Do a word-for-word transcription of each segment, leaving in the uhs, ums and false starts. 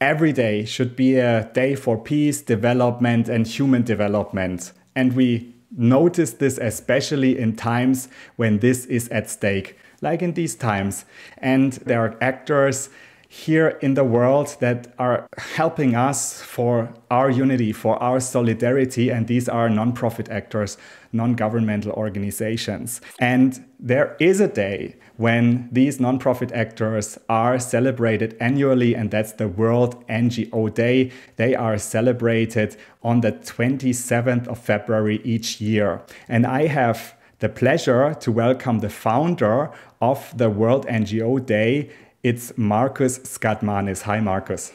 every day should be a day for peace, development, and human development. And we notice this especially in times when this is at stake, like in these times. And there are actors here in the world that are helping us for our unity, for our solidarity. And these are non-profit actors, non-governmental organizations. And there is a day when these non-profit actors are celebrated annually, and that's the World N G O Day. They are celebrated on the twenty-seventh of February each year. And I have the pleasure to welcome the founder of the World N G O Day. It's Marcis Skadmanis. Hi, Marcis.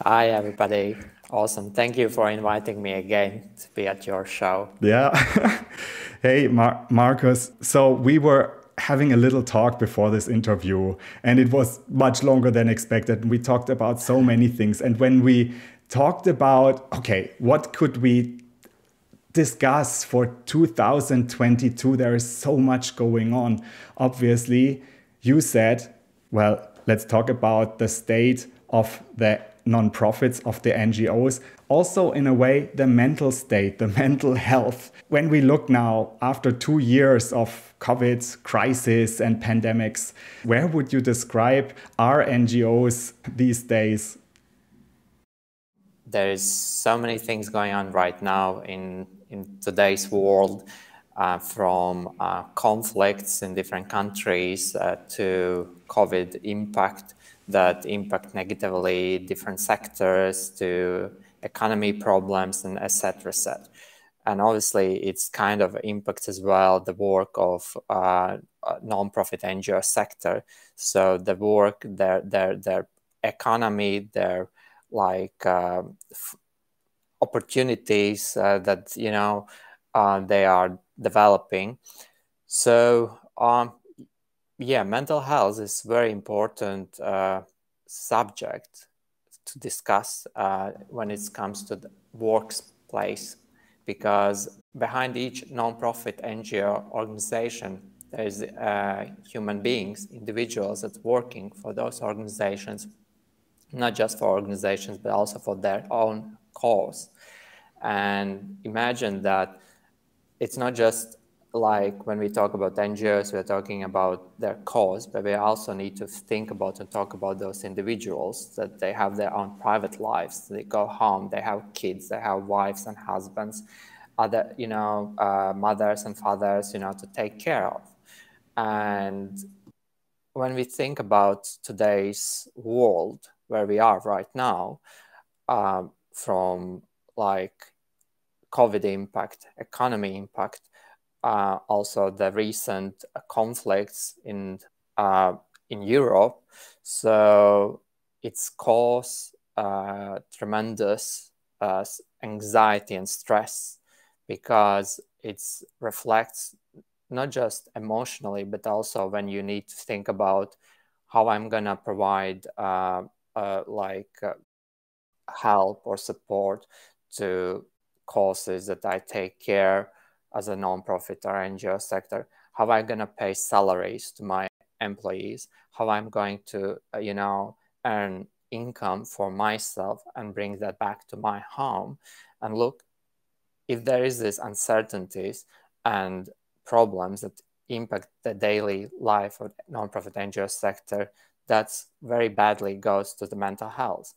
Hi, everybody. Awesome. Thank you for inviting me again to be at your show. Yeah. Hey, Mar Marcis. So we were having a little talk before this interview, and it was much longer than expected. We talked about so many things. And when we talked about, okay, what could we discuss for two thousand twenty-two? There is so much going on. Obviously, you said, well, let's talk about the state of the nonprofits, of the N G Os, also in a way, the mental state, the mental health. When we look now after two years of COVID crisis and pandemics, where would you describe our N G Os these days? There is so many things going on right now in, in today's world, uh, from uh, conflicts in different countries uh, to COVID impact that impact negatively different sectors, to economy problems, and et cetera, et cetera. And obviously, it's kind of impacts as well the work of uh, nonprofit N G O sector. So the work, their their their economy, their like uh, opportunities uh, that you know uh, they are developing. So. Um, Yeah, mental health is a very important uh, subject to discuss uh, when it comes to the workplace, because behind each nonprofit N G O organization, there is uh, human beings, individuals that's working for those organizations, not just for organizations, but also for their own cause. And imagine that it's not just like when we talk about N G Os, we're talking about their cause, but we also need to think about and talk about those individuals, that they have their own private lives. They go home, they have kids, they have wives and husbands, other, you know, uh, mothers and fathers, you know, to take care of. And when we think about today's world, where we are right now, um, from like COVID impact, economy impact, Uh, also the recent uh, conflicts in uh, in Europe, so it's caused uh, tremendous uh, anxiety and stress, because it reflects not just emotionally, but also when you need to think about how I'm gonna provide uh, uh, like uh, help or support to causes that I take care of as a nonprofit or N G O sector. How I'm gonna pay salaries to my employees, how I'm going to, you know, earn income for myself and bring that back to my home. And look, if there is this uncertainties and problems that impact the daily life of nonprofit N G O sector, that's very badly goes to the mental health.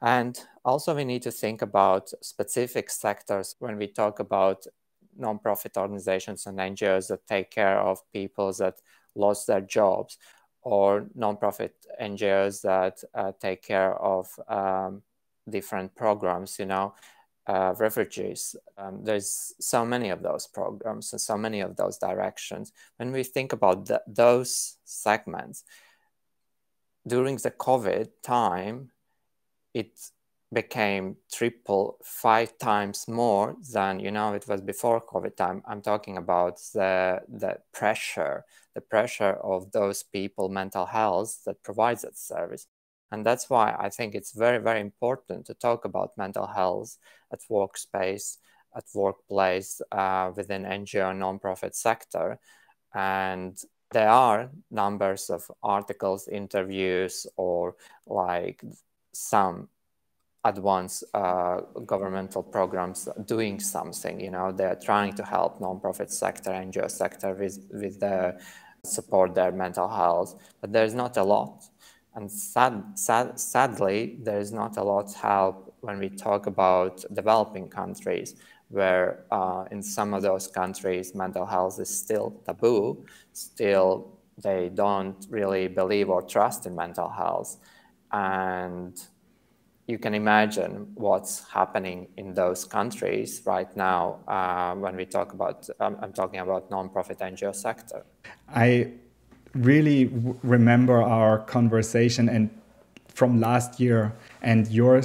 And also we need to think about specific sectors when we talk about nonprofit organizations and N G Os that take care of people that lost their jobs, or nonprofit N G Os that uh, take care of um, different programs, you know, uh, refugees. Um, there's so many of those programs and so many of those directions. When we think about th those segments, during the COVID time, it's became triple, five times more than, you know, it was before COVID time. I'm talking about the, the pressure, the pressure of those people, mental health that provides that service. And that's why I think it's very, very important to talk about mental health at workspace, at workplace, uh, within N G O and nonprofit sector. And there are numbers of articles, interviews, or like some advanced uh, governmental programs doing something. You know, they're trying to help nonprofit sector, N G O sector with with the support their mental health, but there's not a lot. And sad, sad, sadly, there's not a lot help when we talk about developing countries, where uh, in some of those countries, mental health is still taboo. Still, they don't really believe or trust in mental health. And you can imagine what's happening in those countries right now uh, when we talk about, um, I'm talking about nonprofit N G O sector. I really w remember our conversation and from last year and your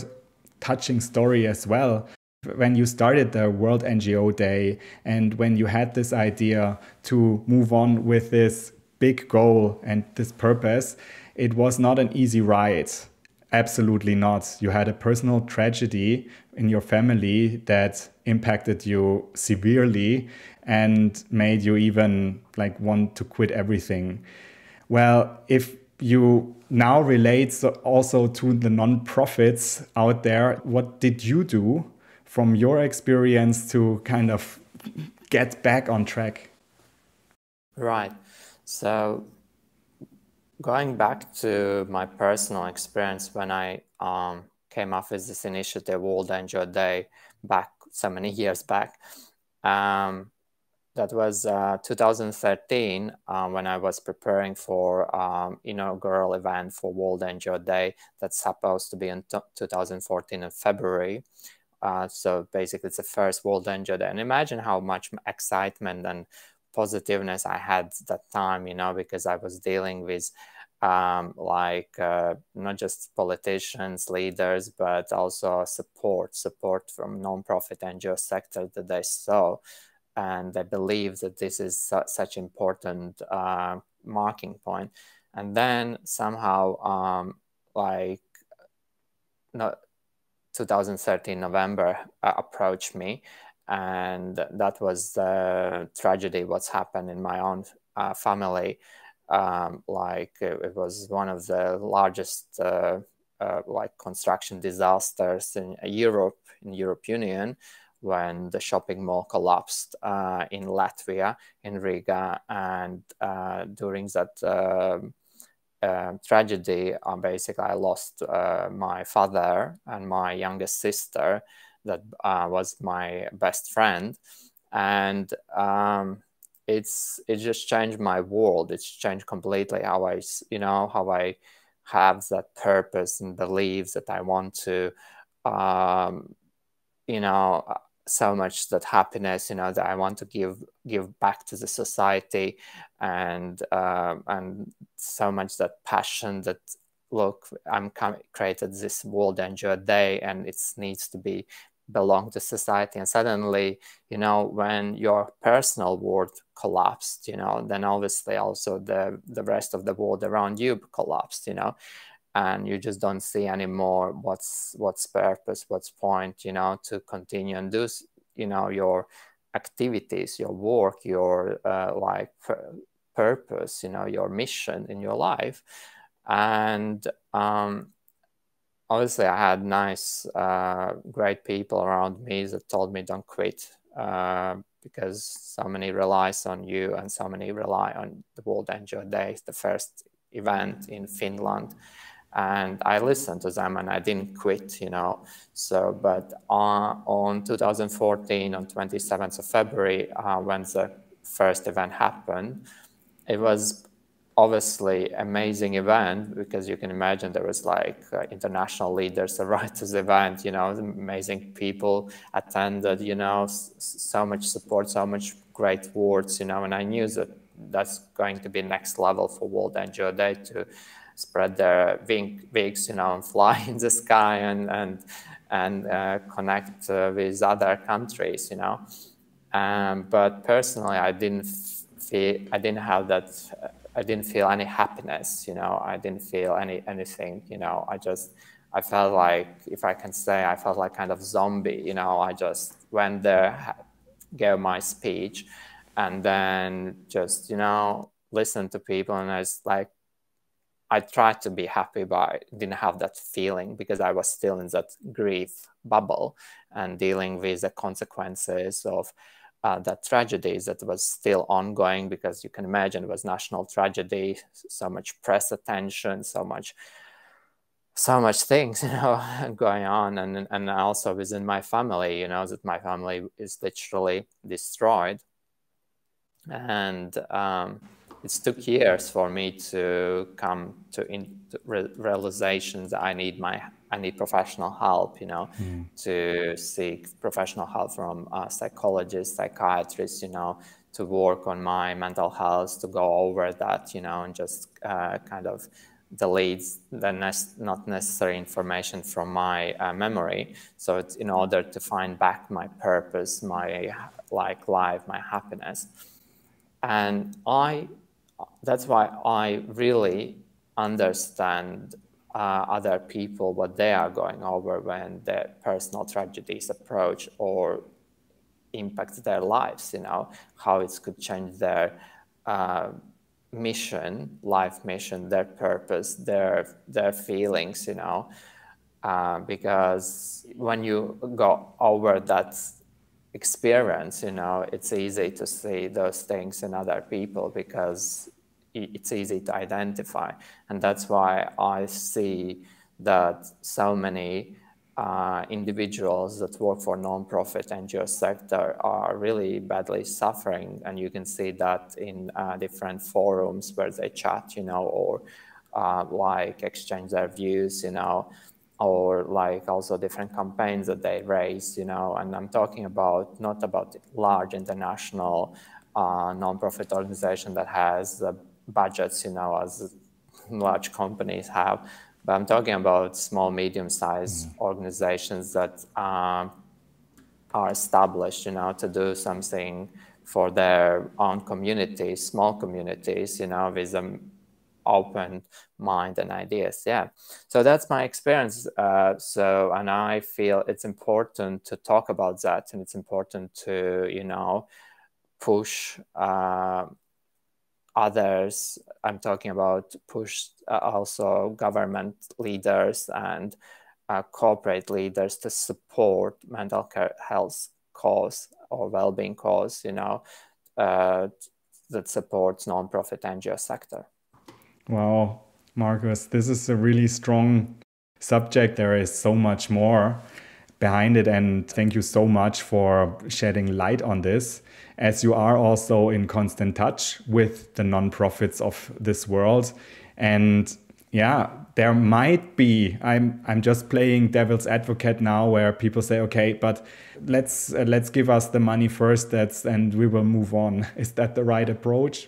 touching story as well. When you started the World N G O Day and when you had this idea to move on with this big goal and this purpose, it was not an easy ride. Absolutely not. You had a personal tragedy in your family that impacted you severely and made you even like want to quit everything. Well, if you now relate also to the nonprofits out there, what did you do from your experience to kind of get back on track? Right. So going back to my personal experience, when I um, came up with this initiative, World N G O Day, back so many years back, um, that was uh, two thousand thirteen, um, when I was preparing for um, inaugural event for World N G O Day that's supposed to be in two thousand fourteen in February. Uh, so basically, it's the first World N G O Day. And imagine how much excitement and positiveness I had that time, you know, because I was dealing with um, like uh, not just politicians, leaders, but also support, support from nonprofit N G O sector that they saw, and they believe that this is su such important uh, marking point. And then somehow, um, like, no, two thousand thirteen November uh, approached me. And that was the tragedy, what's happened in my own uh, family. Um, like it, it was one of the largest uh, uh, like construction disasters in Europe, in Europe Union, when the shopping mall collapsed uh, in Latvia, in Riga. And uh, during that uh, uh, tragedy, uh, basically I lost uh, my father and my youngest sister, that uh, was my best friend. And um, it's it just changed my world. It's changed completely how I, you know, how I have that purpose and beliefs that I want to, um, you know, so much that happiness, you know, that I want to give give back to the society, and uh, and so much that passion that, look, I'm created this World N G O Day and it needs to be belong to society. And suddenly, you know, when your personal world collapsed, you know, then obviously also the, the rest of the world around you collapsed, you know, and you just don't see anymore what's, what's purpose, what's point, you know, to continue and do, you know, your activities, your work, your uh, like purpose, you know, your mission in your life. And um, obviously I had nice, uh, great people around me that told me don't quit, uh, because so many relies on you and so many rely on the World N G O Day, the first event in Finland. And I listened to them and I didn't quit, you know. So, but on, on two thousand fourteen, on twenty-seventh of February, uh, when the first event happened, it was obviously amazing event, because you can imagine there was like uh, international leaders arrived to the event, you know, amazing people attended, you know, so much support, so much great words, you know, and I knew that that's going to be next level for World N G O Day, to spread their wing wigs, you know, and fly in the sky and, and, and uh, connect uh, with other countries, you know. Um, but personally, I didn't feel, I didn't have that, uh, I didn't feel any happiness, you know, I didn't feel any anything, you know, I just, I felt like, if I can say, I felt like kind of zombie, you know, I just went there, gave my speech, and then just, you know, listened to people, and I was like, I tried to be happy, but I didn't have that feeling because I was still in that grief bubble and dealing with the consequences of uh, the tragedies that was still ongoing, because you can imagine it was national tragedy, so much press attention, so much so much things, you know, going on. And, and also within my family, you know, that my family is literally destroyed. And um, it took years for me to come to, in, to re realizations that I need my I need professional help, you know, mm. to seek professional help from uh, psychologists, psychiatrists, you know, to work on my mental health, to go over that, you know, and just uh, kind of deletes the not necessary information from my uh, memory. So it's in order to find back my purpose, my like life, my happiness. And I, that's why I really understand uh, other people, what they are going over when their personal tragedies approach or impact their lives, you know, how it could change their uh, mission, life mission, their purpose, their their feelings, you know, uh, because when you go over that experience, you know, it's easy to see those things in other people because it's easy to identify. And that's why I see that so many uh, individuals that work for non-profit N G O sector are really badly suffering, and you can see that in uh, different forums where they chat, you know, or uh, like exchange their views, you know, or like also different campaigns that they raise, you know. And I'm talking about not about large international uh, non-profit organization that has uh, budgets, you know, as large companies have. But I'm talking about small, medium-sized mm. organizations that um, are established, you know, to do something for their own communities, small communities, you know, with an open mind and ideas. Yeah. So that's my experience. Uh, so, and I feel it's important to talk about that, and it's important to, you know, push uh, others. I'm talking about push uh, also government leaders and uh, corporate leaders to support mental care, health cause or well-being cause, you know, uh, that supports non-profit N G O sector. Wow, Marcis, this is a really strong subject. There is so much more behind it, and thank you so much for shedding light on this, as you are also in constant touch with the nonprofits of this world. And yeah, there might be, I'm I'm just playing devil's advocate now, where people say, okay, but let's uh, let's give us the money first, that's and we will move on. Is that the right approach?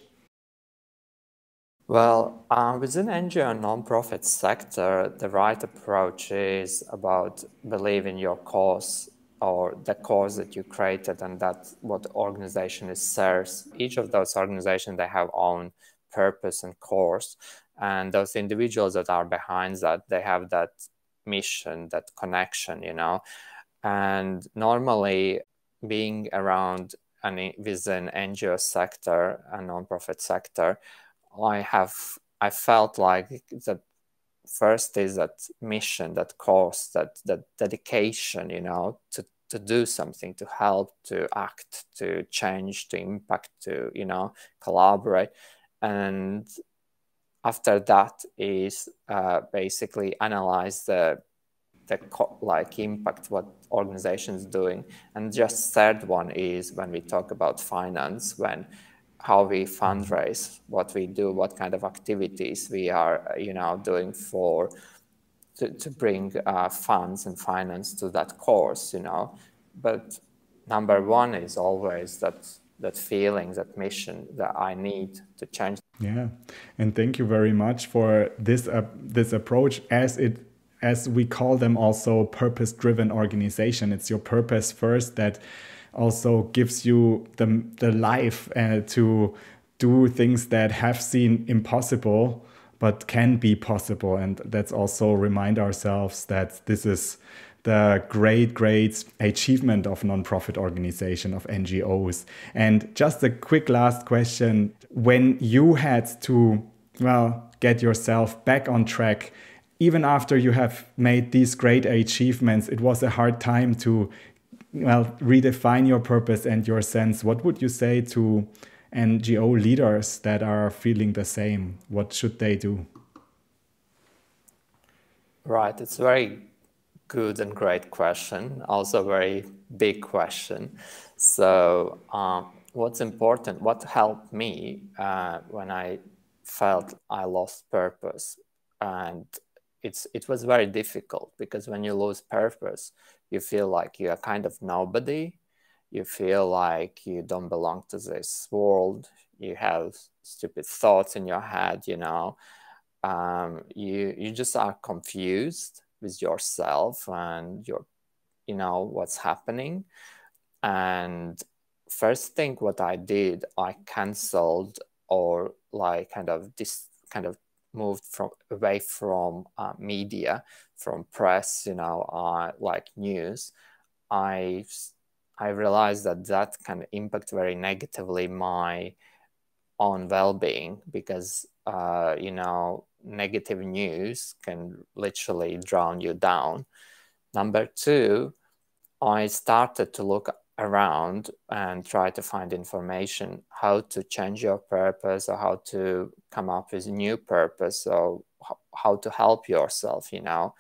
Well, uh, within N G O and nonprofit sector, the right approach is about believing your cause or the cause that you created, and that's what organization is serves. Each of those organizations, they have own purpose and cause, and those individuals that are behind that, they have that mission, that connection, you know. And normally being around and within N G O sector and nonprofit sector, I have, I felt like that first is that mission, that cause, that, that dedication, you know, to, to do something, to help, to act, to change, to impact, to, you know, collaborate. And after that is uh, basically analyze the, the co like impact, what organizations doing. And just third one is when we talk about finance, when how we fundraise, what we do, what kind of activities we are, you know, doing for, to, to bring uh, funds and finance to that course, you know. But number one is always that, that feeling, that mission that I need to change. Yeah, and thank you very much for this, uh, this approach, as it, as we call them also purpose-driven organization. It's your purpose first that also gives you the, the life uh, to do things that have seemed impossible but can be possible. And that's also remind ourselves that this is the great, great achievement of nonprofit organization, of N G Os. And just a quick last question. When you had to well, get yourself back on track. Even after you have made these great achievements, it was a hard time to, well, redefine your purpose and your sense. What would you say to N G O leaders that are feeling the same? What should they do? Right, it's a very good and great question. Also, very big question. So, uh, what's important? What helped me uh, when I felt I lost purpose? And It's, it was very difficult, because when you lose purpose, you feel like you are kind of nobody. You feel like you don't belong to this world. You have stupid thoughts in your head, you know. Um, you, you just are confused with yourself and your, you know, what's happening. And first thing what I did, I canceled or like kind of this kind of moved from away from uh, media, from press, you know, uh, like news. I I realized that that can impact very negatively my own well-being, because uh, you know, negative news can literally drown you down. Number two, I started to look around and try to find information how to change your purpose, or how to come up with a new purpose, or how to help yourself, you know.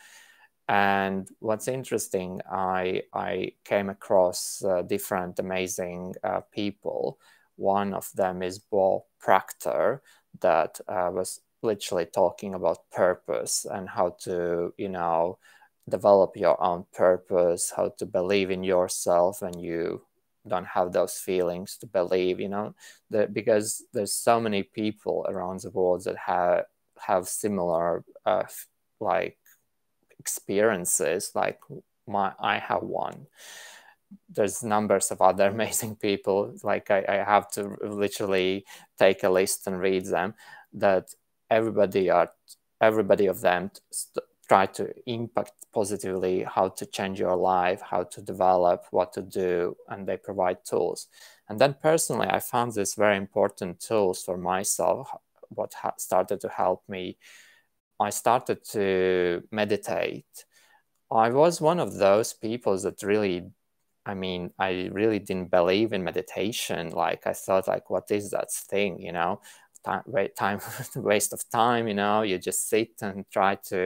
And what's interesting, I, I came across uh, different amazing uh, people. One of them is Bob Proctor, that uh, was literally talking about purpose and how to, you know, develop your own purpose, how to believe in yourself when you don't have those feelings to believe, you know, the, because there's so many people around the world that have have similar uh, like experiences like my I have one. There's numbers of other amazing people, like I, I have to literally take a list and read them, that everybody are everybody of them try to impact positively, how to change your life, how to develop, what to do, and they provide tools. And then personally, I found this very important tools for myself, what ha started to help me. I started to meditate. I was one of those people that really, I mean, I really didn't believe in meditation. Like I thought, like, what is that thing, you know? Time, time waste of time, you know, you just sit and try to,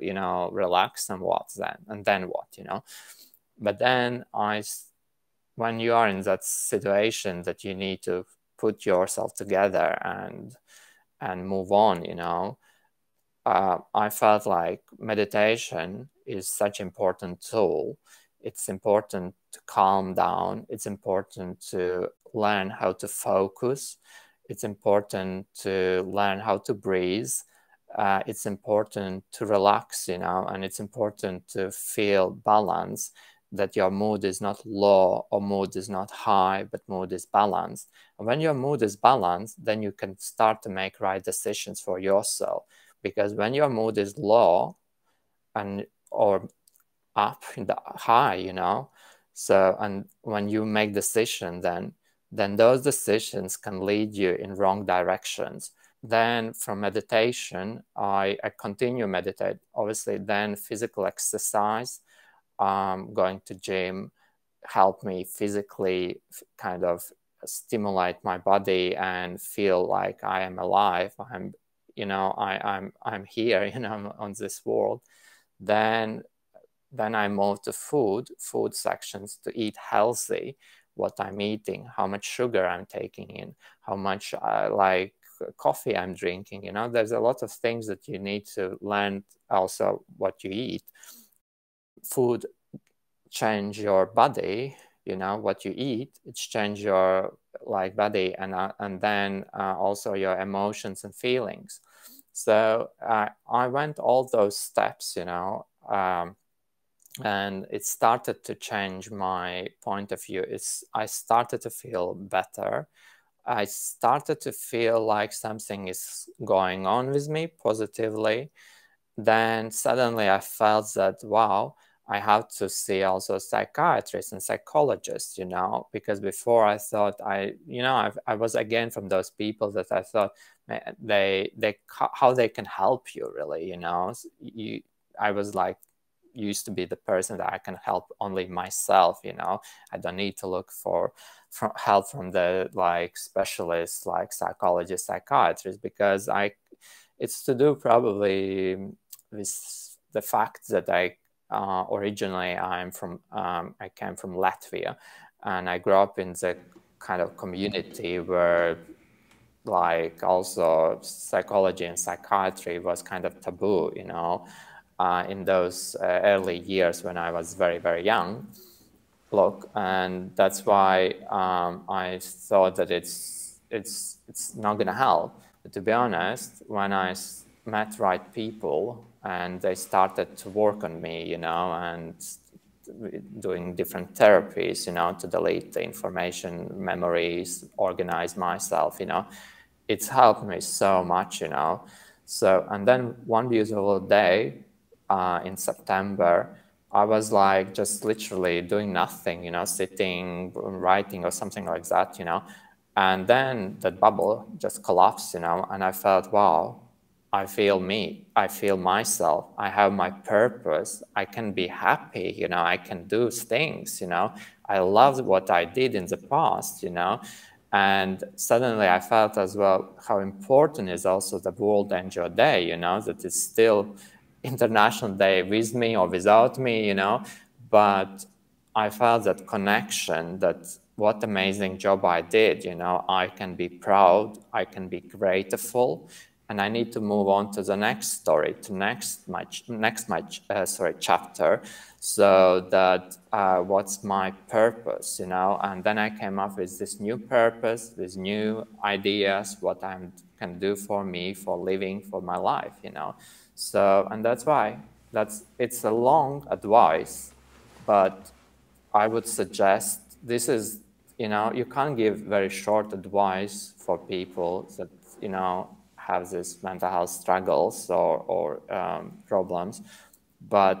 you know, relax, and what's then, and then what, you know. But then I, when you are in that situation that you need to put yourself together and, and move on, you know, uh, I felt like meditation is such an important tool. It's important to calm down. It's important to learn how to focus. It's important to learn how to breathe. Uh, it's important to relax, you know, and it's important to feel balance, that your mood is not low or mood is not high, but mood is balanced. And when your mood is balanced, then you can start to make right decisions for yourself. Because when your mood is low and or up in the high, you know, so, and when you make decision, then then those decisions can lead you in wrong directions. Then from meditation, I, I continue meditate, obviously, then physical exercise, um, going to gym, help me physically kind of stimulate my body and feel like I am alive. I'm, you know, I, I'm, I'm here, you know, I'm on this world. Then, then I move to food, food sections, to eat healthy. What I'm eating, how much sugar I'm taking in, how much I like coffee I'm drinking, you know, there's a lot of things that you need to learn also what you eat. Food change your body, you know, what you eat, it's change your like body, and, uh, and then uh, also your emotions and feelings. So uh, I went all those steps, you know, um, and it started to change my point of view. It's, I started to feel better. I started to feel like something is going on with me positively. Then suddenly I felt that, wow, I have to see also psychiatrists and psychologists, you know, because before I thought I, you know, I, I was again from those people that I thought they, they, how they can help you really, you know, you, I was like, used to be the person that I can help only myself, you know, I don't need to look for, for help from the like specialists, like psychologists, psychiatrists, because I, it's to do probably with the fact that I, Uh, originally, I'm from, um, I came from Latvia, and I grew up in the kind of community where, like, also psychology and psychiatry was kind of taboo, you know, uh, in those uh, early years when I was very, very young. Look, and that's why um, I thought that it's it's it's not gonna help. But to be honest, when I met right people, and they started to work on me, you know, and doing different therapies, you know, to delete the information, memories, organize myself, you know. It's helped me so much, you know. So, and then one beautiful day uh, in September, I was like just literally doing nothing, you know, sitting, writing or something like that, you know. And then that bubble just collapsed, you know, and I felt, wow, I feel me, I feel myself, I have my purpose, I can be happy, you know, I can do things, you know, I loved what I did in the past, you know, and suddenly I felt as well how important is also the World N G O Day, you know, that is still International Day with me or without me, you know, but I felt that connection that what amazing job I did, you know, I can be proud, I can be grateful, and I need to move on to the next story, to next my next my uh, sorry chapter, so that uh, what's my purpose, you know? And then I came up with this new purpose, these new ideas, what I can do for me, for living, for my life, you know. So, and that's why that's it's a long advice, but I would suggest this is, you know, you can't give very short advice for people that, you know, have this mental health struggles or, or um, problems, but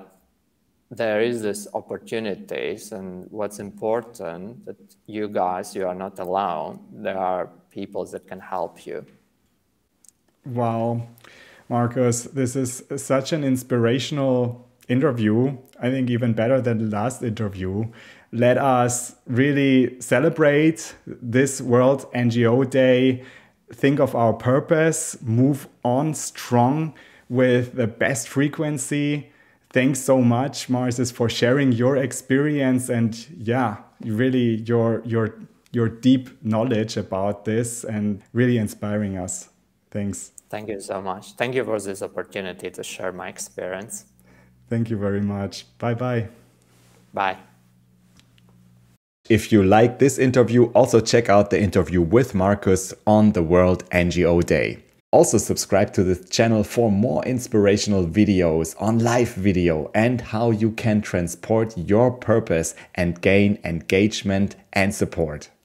there is this opportunities, and what's important that you guys, you are not alone. There are people that can help you. Wow, Marcis, this is such an inspirational interview. I think even better than the last interview. Let us really celebrate this World N G O Day. Think of our purpose, move on strong with the best frequency. Thanks so much, Marcis, for sharing your experience and yeah, really your, your, your deep knowledge about this and really inspiring us. Thanks. Thank you so much. Thank you for this opportunity to share my experience. Thank you very much. Bye-bye. Bye. If you like this interview, also check out the interview with Marcis on the World N G O Day. Also subscribe to this channel for more inspirational videos on live video and how you can transport your purpose and gain engagement and support.